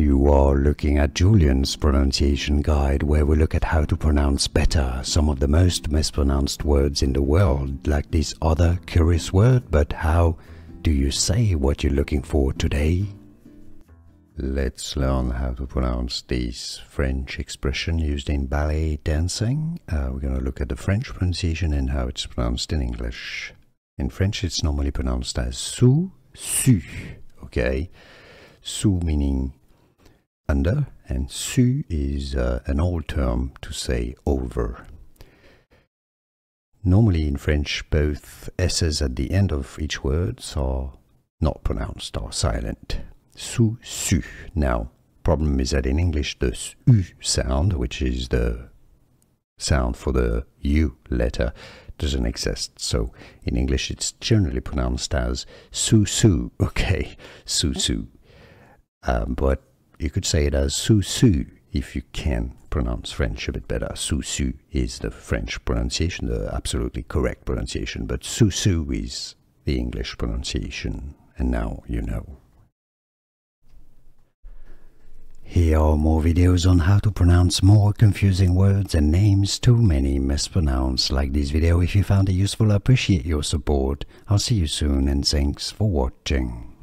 You are looking at Julian's pronunciation guide, where we look at how to pronounce better some of the most mispronounced words in the world, like this other curious word. But how do you say what you're looking for today? Let's learn how to pronounce this French expression used in ballet dancing. We're going to look at the French pronunciation and how it's pronounced in English. In French, it's normally pronounced as sous sus, okay? Sous meaning under, and sus is an old term to say over. Normally in French, both s's at the end of each word are not pronounced, are silent. Sous sus. Now, problem is that in English, the u sound, which is the sound for the u letter, doesn't exist. So in English, it's generally pronounced as sous sus. Okay, sous sus. But you could say it as sous sus if you can pronounce French a bit better. Sous sus is the French pronunciation, the absolutely correct pronunciation, but sous sus is the English pronunciation, and now you know. Here are more videos on how to pronounce more confusing words and names too many mispronounced. Like this video if you found it useful. I appreciate your support. I'll see you soon, and thanks for watching.